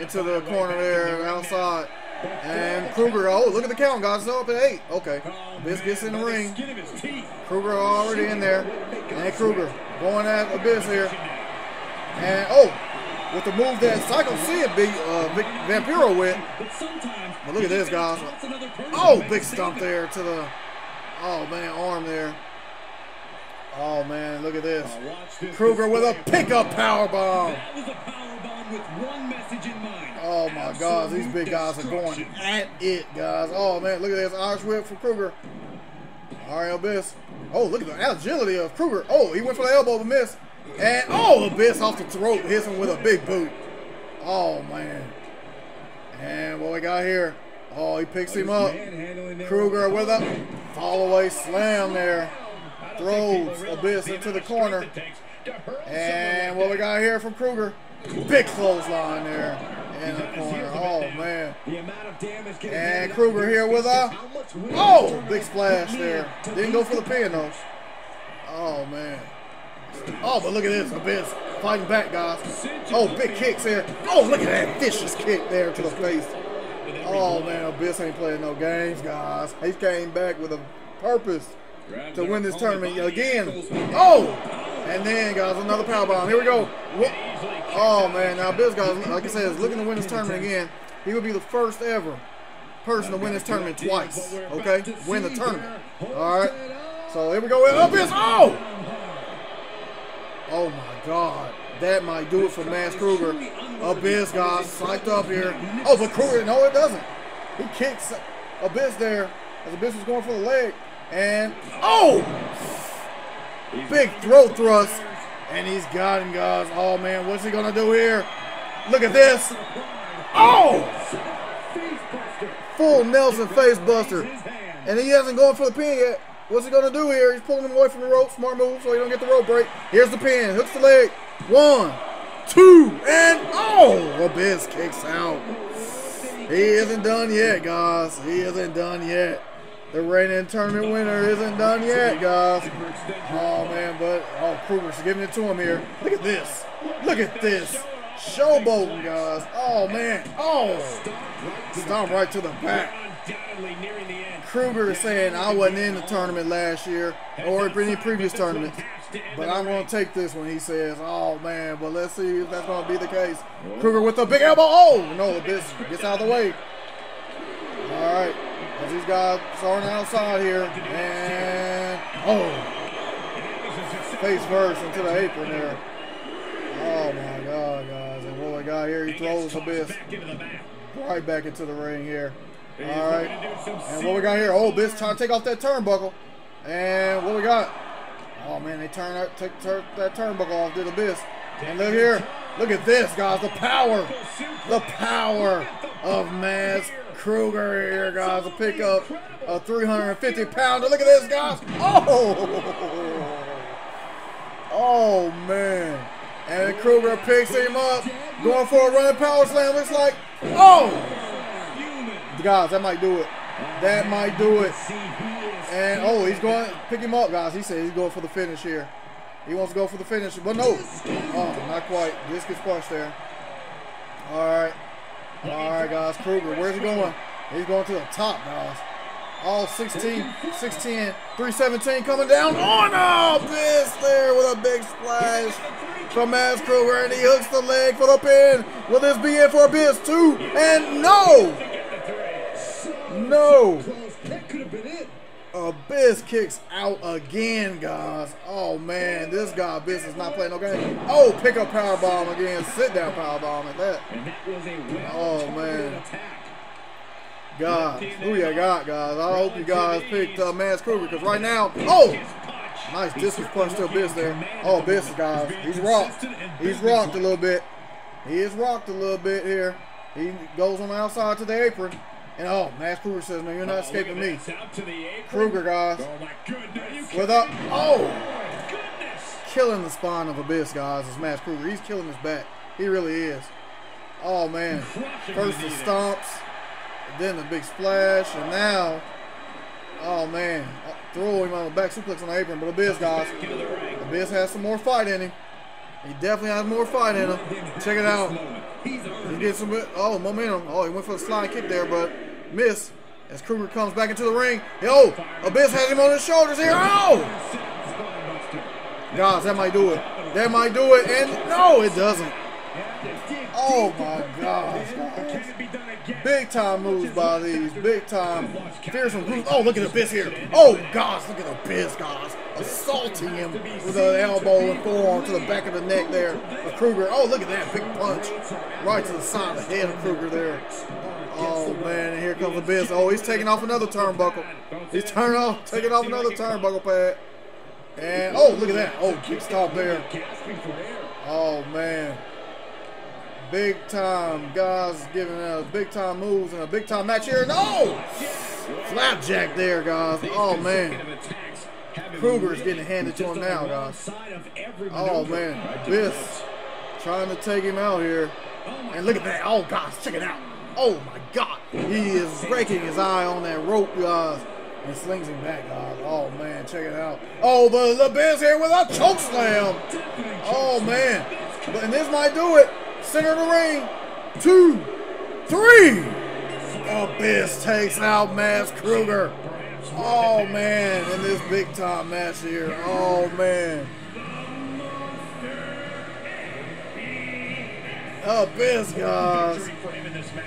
into the corner there outside. And Krüger, oh, look at the count, guys. It's up at eight. Okay. Abyss gets in the ring. Krüger already in there. And Krüger going at Abyss here. And oh, with the move that Psycho Sid beat uh, Vampiro with. But look at this, guys. Oh, big stomp there to the, oh man, arm there. Oh man, look at this. Krüger with a pickup powerbomb. Oh my God, these big guys are going at it, guys. Oh man, look at this Irish whip from Krüger. All right, Abyss. Oh, look at the agility of Krüger. Oh, he went for the elbow but missed. And oh, Abyss off the throat hits him with a big boot. Oh man. And what we got here? Oh, he picks him up. Krüger with a fall away slam there. Throws Abyss into the corner. And what we got here from Krüger? Big clothesline there in the corner. Oh man. And Krüger here with a oh, big splash there. Didn't go for the pin though. Oh man. Oh, but look at this, Abyss fighting back, guys. Oh, big kicks there. Oh, look at that vicious kick there to the face. Oh man, Abyss ain't playing no games, guys. He came back with a purpose to win this tournament again. Oh, and then, guys, another powerbomb. Here we go. Oh man, now Abyss, guys, like I said, is looking to win this tournament again. He would be the first ever person to win this tournament twice. Okay, win the tournament. All right. So here we go. Abyss. Oh. Oh my God, that might do it for Mads Krüger. Abyss, guys, psyched up here. Oh, but Krüger, no, it doesn't. He kicks Abyss there as Abyss was going for the leg. And, oh! Big throat thrust. And he's got him, guys. Oh man, what's he gonna do here? Look at this. Oh! Full Nelson face buster. And he hasn't gone for the pin yet. What's he gonna do here? He's pulling him away from the rope. Smart move so he don't get the rope break. Here's the pin. Hooks the leg. One, two, and oh! Abyss kicks out. He isn't done yet, guys. He isn't done yet. The reigning tournament winner isn't done yet, guys. Oh man, but oh, Krüger's giving it to him here. Look at this. Look at this. Showboating, guys. Oh man. Oh! Stomp right to the back. Krüger is saying I wasn't in the tournament last year or any previous tournament, but I'm going to take this one, he says. Oh man, but let's see if that's going to be the case. Krüger with a big elbow. Oh no, this gets out of the way. All right, as these guys are on the outside here, and oh, face first into the apron there. Oh my God, guys, and what we got here, he throws Abyss right back into the ring here. All right, and what we got here? Oh, Abyss trying to take off that turnbuckle, and what we got? Oh man, they turn out, take, turn that turnbuckle off, did Abyss, and look here, Look at this, guys. The power. The power of Mads Krüger here, guys. A pickup of three hundred fifty pounder. Look at this, guys. Oh! Oh, man. And Krüger picks him up. Going for a running power slam. Looks like. Oh! Guys, that might do it. That might do it. And, oh, he's going to pick him up, guys. He said he's going for the finish here. He wants to go for the finish, but no. Oh, not quite. This gets punched there. All right. All right, guys. Krüger, where's he going? He's going to the top, guys. All sixteen, six ten, three seventeen coming down on Abyss there with a big splash from Mads Krüger, and he hooks the leg for the pin. Will this be it for Abyss? Two, and no. No. That could have been it. Abyss kicks out again, guys. Oh, man. This guy, Abyss, is not playing no game. Oh, pick up powerbomb again. Sit down powerbomb at that. Oh, man. Guys, who you got, guys? I hope you guys picked uh, Mads Krüger, because right now, oh, nice discus punch to Abyss there. Oh, Abyss, guys, he's rocked. He's rocked a little bit. He is rocked a little bit here. He goes on the outside to the apron. And oh, Mads Krüger says, no, you're not escaping me. Krüger, guys. With a, oh, killing the spine of Abyss, guys, is Mads Krüger. He's killing his back. He really is. Oh, man. First the stomps, then the big splash, and now, oh, man. Throw him on the back suplex on the apron, but Abyss, guys. Abyss has some more fight in him. He definitely has more fight in him. Check it out. He gets some, oh, momentum. Oh, he went for the slide kick there, but miss as Krüger comes back into the ring. Yo, Abyss has him on his shoulders here. Oh! Guys, that might do it. That might do it, and no, it doesn't. Oh, my gosh, guys. Big time moves by these. Big time. Fearsome moves. Oh, look at Abyss here. Oh, gosh, look at Abyss, guys. Assaulting him with an elbow and forearm to the back of the neck there of Krüger. Oh, look at that big punch right to the side of the head of Krüger there. Oh, man, and here comes Abyss. Oh, he's taking off another turnbuckle. He's turning off, taking off another turnbuckle pad. And, oh, look at that. Oh, big stop there. Oh, man. Big time guys giving out big time moves and a big time match here. No! Flapjack there, guys. Oh, man. Krüger's getting handed to him now, guys. Oh, man. Abyss trying to take him out here. And look at that. Oh, guys, check it out. Oh, my God. He is breaking his eye on that rope, guys. And slings him back, guys. Oh, man. Check it out. Oh, but Abyss here with a choke slam. Oh, man. But, and this might do it. Center of the ring, two, three. Abyss takes out Mads Krüger. Oh, man, in this big time match here. Oh, man. Abyss, guys.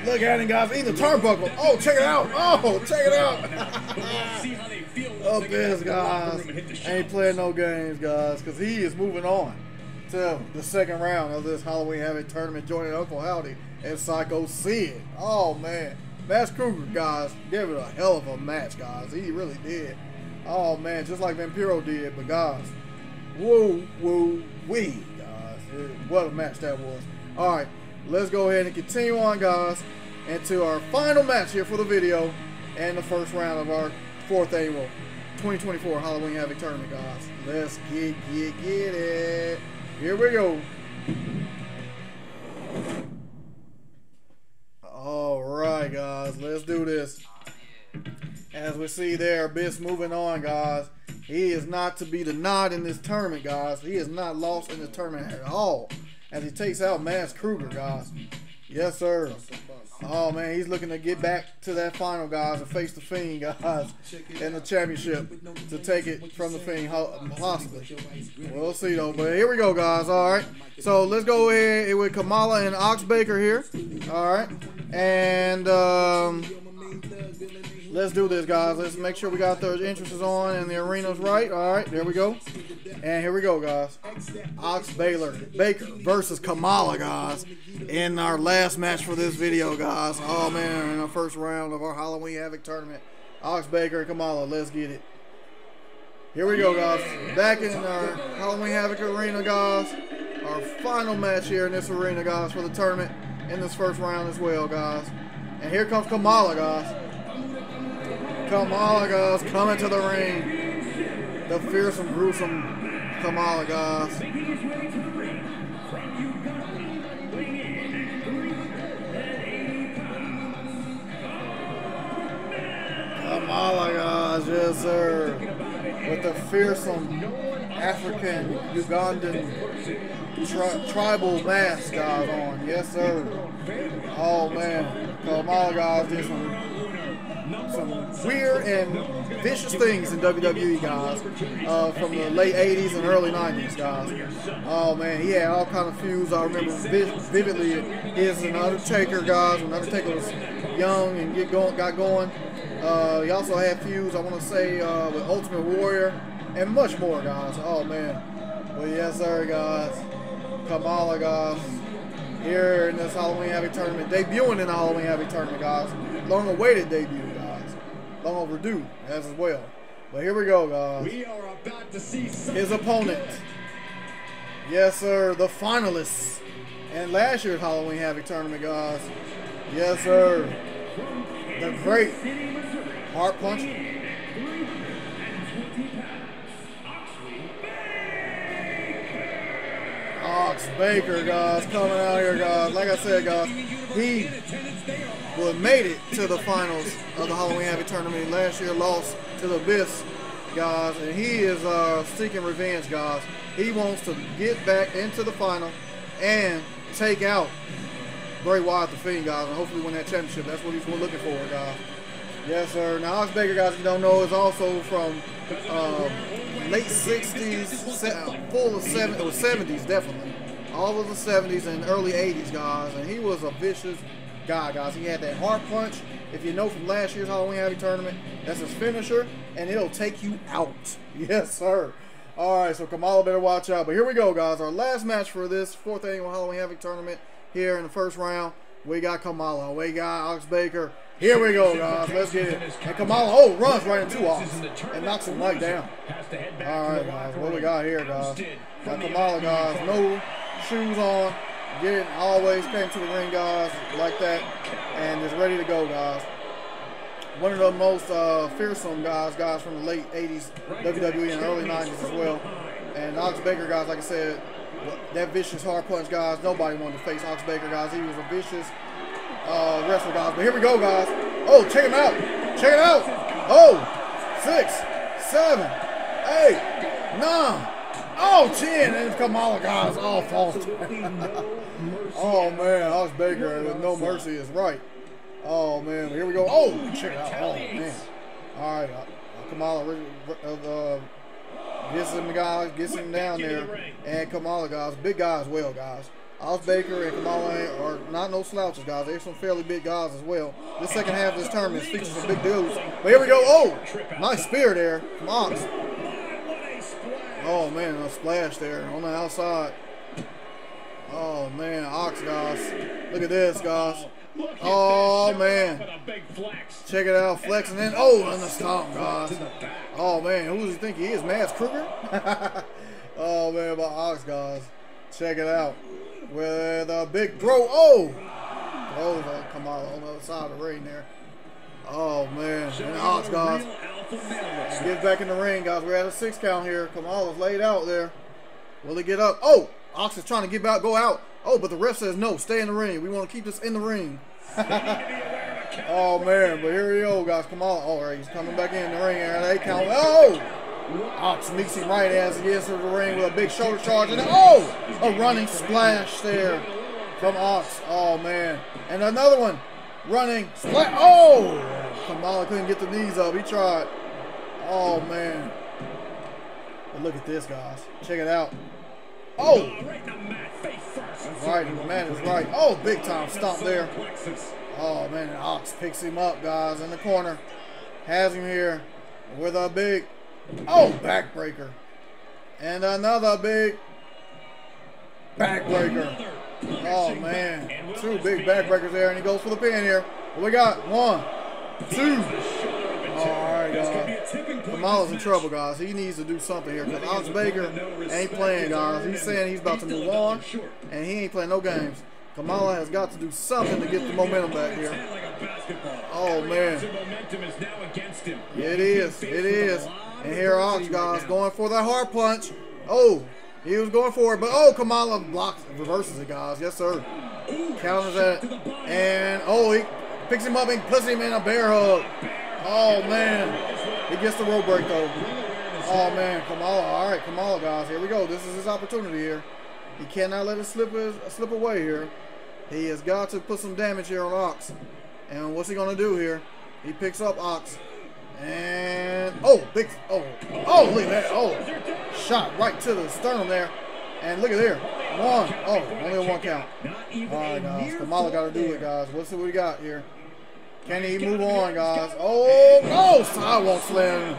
Look at him, guys. Eat the turnbuckle. Oh, check it out. Oh, check it out. Abyss, guys. Ain't playing no games, guys, because he is moving on to the second round of this Halloween Havoc tournament, joining Uncle Howdy and Psycho Sid. Oh, man. Mads Krüger, guys, gave it a hell of a match, guys. He really did. Oh, man, just like Vampiro did. But, guys, woo, woo, wee, guys. What a match that was. All right, let's go ahead and continue on, guys, into our final match here for the video and the first round of our fourth annual twenty twenty-four Halloween Havoc tournament, guys. Let's get, get, get it. Here we go. All right, guys, let's do this. As we see there, Abyss moving on, guys. He is not to be denied in this tournament, guys. He is not lost in the tournament at all, as he takes out Mads Krüger, guys. Yes, sir. Oh, man, he's looking to get back to that final, guys, and face the Fiend, guys, in the championship to take it from the Fiend, possibly. We'll see, though. But here we go, guys. All right. So let's go in with Kamala and Ox Baker here. All right. And um, let's do this, guys. Let's make sure we got the entrances on and the arenas right. All right. There we go. And here we go, guys. Ox Baylor, Baker versus Kamala, guys, in our last match for this video, guys. Oh, man, in our first round of our Halloween Havoc tournament. Ox Baker and Kamala, let's get it. Here we go, guys. Back in our Halloween Havoc arena, guys. our final match here in this arena, guys, for the tournament in this first round as well, guys. And here comes Kamala, guys. Kamala, guys, coming to the ring. The fearsome, gruesome Kamala, guys. Kamala, guys, yes, sir. With the fearsome African, Ugandan tri tribal mask, guys, on. Yes, sir. Oh, man. Kamala, guys, did some, some weird and vicious things in W W E, guys, uh, from the late eighties and early nineties, guys. Oh, man. He had all kind of feuds. I remember vividly his and Undertaker, guys. When Undertaker was young and get going, got going. Uh, he also had feuds, I want to say, uh, with Ultimate Warrior and much more, guys. Oh, man. Well, yes, sir, guys. Kamala, guys, here in this Halloween Havoc tournament, debuting in the Halloween Havoc tournament, guys. Long-awaited debut, guys. Long overdue as well. But here we go, guys. We are about to see his opponent. Good. Yes, sir, the finalists and last year's Halloween Havoc tournament, guys. Yes, sir. The great Heart Punch. Ox Baker, guys, coming out here, guys. Like I said, guys, he well, made it to the finals of the Halloween Havoc tournament. Last year lost to the Abyss, guys, and he is uh, seeking revenge, guys. He wants to get back into the final and take out Bray Wyatt, the Fiend, guys, and hopefully win that championship. That's what he's looking for, guys. Yes, sir. Now, Ox Baker, guys, if you don't know, is also from um, late sixties, full of seven, it was seventies, definitely. All of the seventies and early eighties, guys, and he was a vicious guy, guys. He had that heart punch. If you know from last year's Halloween Havoc tournament, that's his finisher, and it'll take you out. Yes, sir. All right, so Kamala better watch out. But here we go, guys. Our last match for this fourth annual Halloween Havoc tournament. Here in the first round, we got Kamala. We got Ox Baker. Here we go, guys. Let's get it. And Kamala, oh, runs right into Ox and knocks him right down. All right, guys. What we got here, guys? Got Kamala, guys. No shoes on. Getting always came to the ring, guys, like that, and is ready to go, guys. One of the most uh, fearsome guys, guys, from the late eighties W W E and early nineties as well. And Ox Baker, guys, like I said, that vicious hard punch, guys. Nobody wanted to face Ox Baker, guys. He was a vicious uh, wrestler, guys. But here we go, guys. Oh, check him out. Check it out. Oh, six, seven, eight, nine. Oh, ten. And Kamala, guys. All false. Oh, man. Ox Baker with no mercy is right. Oh, man. Here we go. Oh, check it out. Oh, man. All right. Kamala, uh, gets him, guys, gets him down there. And Kamala, guys, big guy as well, guys. Ox Baker and Kamala are not no slouches, guys. They're some fairly big guys as well. This second half of this tournament features some big dudes. But here we go. Oh, nice spear there from Ox. Oh, man, a splash there on the outside. Oh, man, Ox, guys. Look at this, guys. Oh, man. Check it out. Flexing in. Oh, and the stomp, guys. Oh, man. Who does he think he is? Mads Krüger? Oh, man. About Ox, guys. Check it out. With a big throw. Oh. Oh, that Kamala on the other side of the ring there. Oh, man. And Ox, guys. Get back in the ring, guys. We're at a six count here. Kamala's laid out there. Will he get up? Oh. Ox is trying to get out, go out. Oh, but the ref says no. Stay in the ring. We want to keep this in the ring. Oh, man. But here we go, guys. Kamala. All right, he's coming back in the ring. And they count. Oh! Ox meets him right as he gets to the ring with a big shoulder charge. And oh! A running splash there from Ox. Oh, man. And another one. Running splash. Oh! Kamala couldn't get the knees up. He tried. Oh, man. But look at this, guys. Check it out. Oh! Right, the man is right. Oh, big time stomp there. Oh, man, Ox picks him up, guys, in the corner. Has him here with a big, oh, backbreaker. And another big backbreaker. Oh, man, two big backbreakers there, and he goes for the pin here. What we got? One, two. All right. my God. Kamala's in trouble, guys. He needs to do something here because Ox Baker ain't playing, guys. He's saying he's about to move on, and he ain't playing no games. Kamala has got to do something to get the momentum back here. Oh, man. Yeah, it is. It is. And here Ox, guys, going for that hard punch. Oh, he was going for it, but oh, Kamala blocks, reverses it, guys. Yes, sir. Counters that. And oh, he picks him up and puts him in a bear hug. Oh, man. He gets the road break, though. Oh, man. Kamala. All right, Kamala, guys. Here we go. This is his opportunity here. He cannot let it slip, his, slip away here. He has got to put some damage here on Ox. And what's he going to do here? He picks up Ox. And, oh, big, oh, oh, look at that. Oh, shot right to the sternum there. And look at there. One. Oh, only one count. All right, guys. Kamala got to do it, guys. Let's see what we got here. Can he move on, guys? Oh, no. Sidewalk slam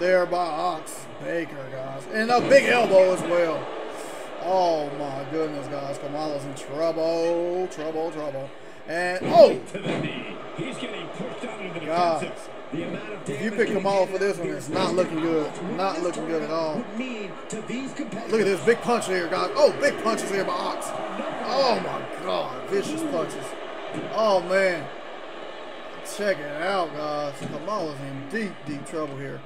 there by Ox Baker, guys. And a big elbow as well. Oh my goodness, guys. Kamala's in trouble. Trouble, trouble. And oh! He's getting pushed out of the defensive. If you pick Kamala for this one, it's not looking good. Not looking good at all. Look at this big punch here, guys. Oh, big punches here by Ox. Oh my God. Vicious punches. Oh man. Check it out, guys. Kamala's in deep, deep trouble here.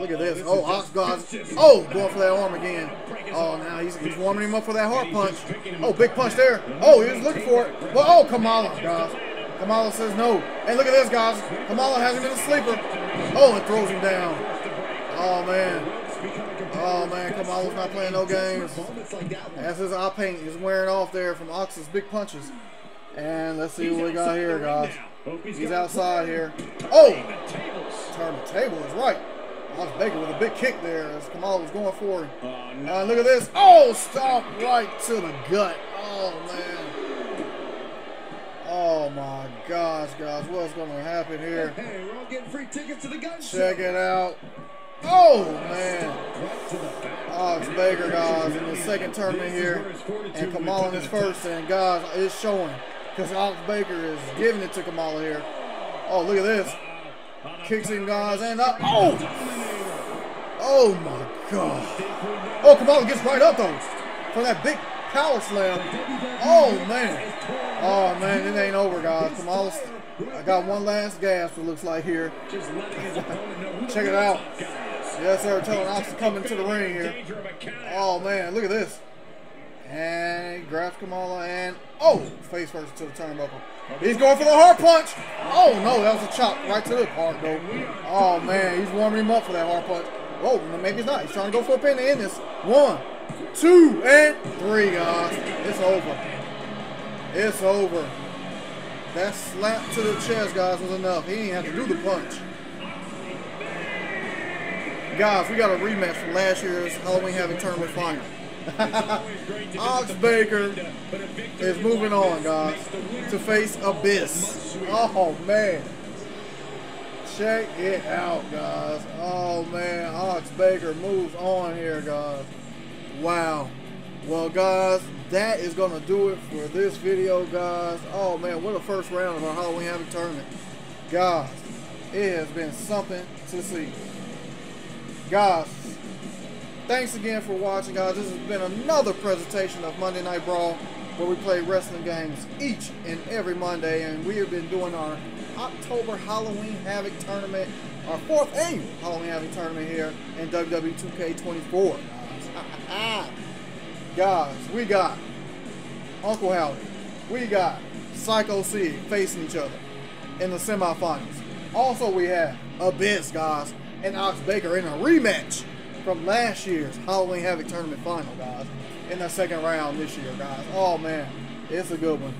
Look at this. Oh, Ox, guys. Oh, going for that arm again. Oh, now he's, he's warming him up for that hard punch. Oh, big punch there. Oh, he was looking for it. Well, oh, Kamala, guys. Kamala says no. And look at this, guys. Kamala has him in a sleeper. Oh, and throws him down. Oh, man. Oh, man, Kamala's not playing no games. That's his eye paint is wearing off there from Ox's big punches. And let's see what we got here, guys. He's outside here. Oh, turn the table is right. Ox Baker with a big kick there as Kamala was going for him. Oh, no. uh, look at this. Oh, stomp right to the gut. Oh, man. Oh, my gosh, guys. What's going to happen here? Hey, we're all getting free tickets to the gun show. Check it out. Oh, man. Ox Baker, guys, in his second tournament here. And Kamala in his first. And, guys, it's showing. Because Ox Baker is giving it to Kamala here. Oh, look at this. Kicks him, guys, and up. Oh! Oh, my God. Oh, Kamala gets right up, though, for that big power slam. Oh, man. Oh, man, it ain't over, guys. Kamala's got one last gasp, it looks like, here. Check it out. Yes, sir, telling Ox to come into the ring here. Oh, man, look at this. And he grabs Kamala and, oh, face first to the turnbuckle. He's going for the hard punch. Oh, no, that was a chop right to the heart, though. Oh, man, he's warming him up for that hard punch. Oh, maybe he's not. He's trying to go for a pin to end this. One, two, and three, guys. It's over. It's over. That slap to the chest, guys, was enough. He didn't have to do the punch. Guys, we got a rematch from last year's Halloween Havoc Tournament Final. Ox Baker is moving on, guys, to face Abyss. Oh, man. Check it out, guys. Oh, man. Ox Baker moves on here, guys. Wow. Well, guys, that is going to do it for this video, guys. Oh, man, what a first round of our Halloween Havoc tournament. Guys, it has been something to see. Guys, thanks again for watching, guys. This has been another presentation of Monday Night Brawl, where we play wrestling games each and every Monday, and we have been doing our October Halloween Havoc Tournament, our fourth annual Halloween Havoc Tournament here in W W E two K twenty-four. Guys. Guys, we got Uncle Howdy. We got Psycho Sid facing each other in the semifinals. Also, we have Abyss, guys, and Ox Baker in a rematch from last year's Halloween Havoc Tournament Final, guys, in the second round this year, guys. Oh, man, it's a good one.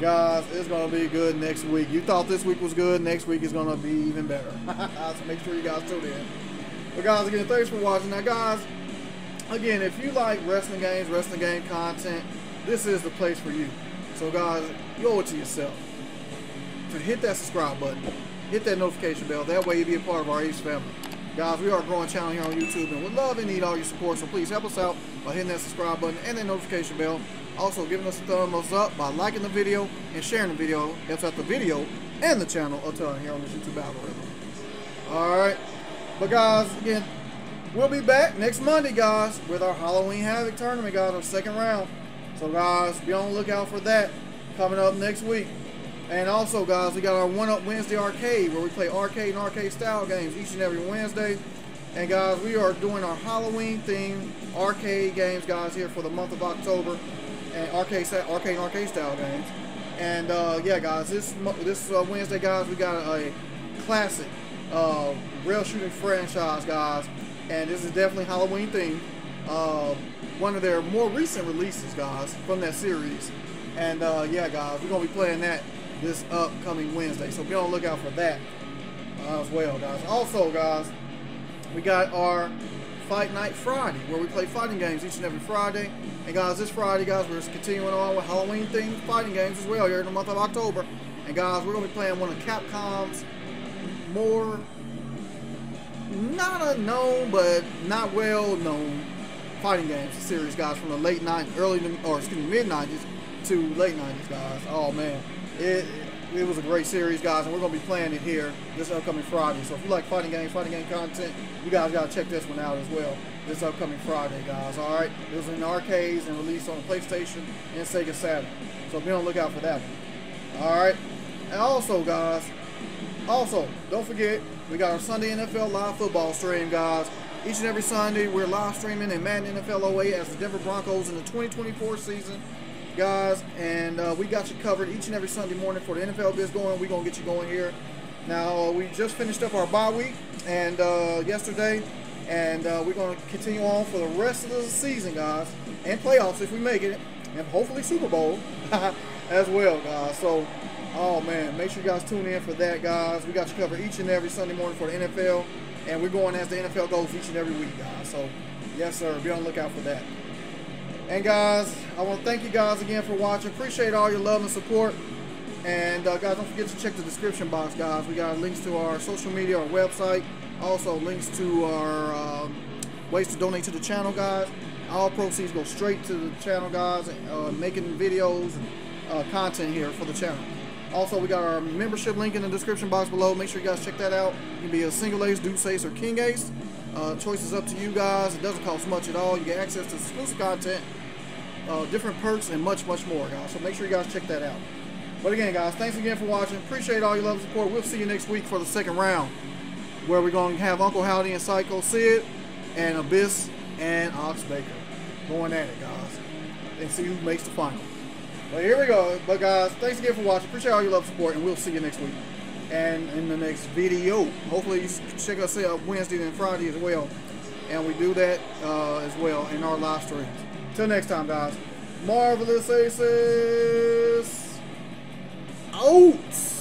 Guys, it's going to be good next week. You thought this week was good. Next week is going to be even better. So make sure you guys tune in. But, guys, again, thanks for watching. Now, guys, again, if you like wrestling games, wrestling game content, this is the place for you. So, guys, you owe it to yourself to hit that subscribe button. Hit that notification bell. That way you'll be a part of our East family. Guys, we are a growing channel here on YouTube, and we love and need all your support, so please help us out by hitting that subscribe button and that notification bell. Also, giving us a thumbs up by liking the video and sharing the video. Helps out the video and the channel a ton here on this YouTube algorithm. All right. But, guys, again, we'll be back next Monday, guys, with our Halloween Havoc tournament, guys, our second round. So, guys, be on the lookout for that coming up next week. And also, guys, we got our one-up Wednesday arcade where we play arcade and arcade-style games each and every Wednesday. And, guys, we are doing our Halloween-themed arcade games, guys, here for the month of October, and arcade arcade, arcade-style games. And, uh, yeah, guys, this this uh, Wednesday, guys, we got a, a classic uh, rail shooting franchise, guys. And this is definitely Halloween-themed. Uh, one of their more recent releases, guys, from that series. And, uh, yeah, guys, we're going to be playing that this upcoming Wednesday. So be on the lookout for that uh, as well, guys. Also, guys, we got our Fight Night Friday, where we play fighting games each and every Friday. And, guys, this Friday, guys, we're just continuing on with Halloween-themed fighting games as well here in the month of October. And, guys, we're going to be playing one of Capcom's more not unknown, but not well-known fighting games series, guys, from the late nineties, early, or excuse me, mid nineties to late nineties, guys. Oh, man. It, it was a great series, guys, and we're going to be playing it here this upcoming Friday. So if you like fighting game, fighting game content, you guys got to check this one out as well this upcoming Friday, guys. All right? It was in arcades and released on PlayStation and Sega Saturn. So be on the lookout for that one. All right? And also, guys, also, don't forget, we got our Sunday N F L live football stream, guys. Each and every Sunday, we're live streaming in Madden N F L oh eight as the Denver Broncos in the twenty twenty-four season, guys, and uh, we got you covered each and every Sunday morning for the N F L Biz Going. We're going to get you going here. Now, uh, we just finished up our bye week and uh, yesterday, and uh, we're going to continue on for the rest of the season, guys, and playoffs if we make it, and hopefully Super Bowl as well, guys. So, oh, man, make sure you guys tune in for that, guys. We got you covered each and every Sunday morning for the N F L, and we're going as the N F L goes each and every week, guys. So, yes, sir, be on the lookout for that. And, guys, I want to thank you guys again for watching. Appreciate all your love and support. And, uh, guys, don't forget to check the description box, guys. We got links to our social media, our website. Also, links to our um, ways to donate to the channel, guys. All proceeds go straight to the channel, guys, uh, making videos and uh, content here for the channel. Also, we got our membership link in the description box below. Make sure you guys check that out. You can be a single ace, deuce ace, or king ace. Uh, choice is up to you guys. It doesn't cost much at all. You get access to exclusive content, uh, different perks, and much, much more, guys. So make sure you guys check that out. But again, guys, thanks again for watching. Appreciate all your love and support. We'll see you next week for the second round, where we're going to have Uncle Howdy and Psycho Sid and Abyss and Ox Baker going at it, guys, and see who makes the final. But here we go. But, guys, thanks again for watching. Appreciate all your love and support, and we'll see you next week. And in the next video, hopefully you check us out Wednesday and Friday as well, and we do that uh, as well in our live streams. Till next time, guys. Marvelous Aces out.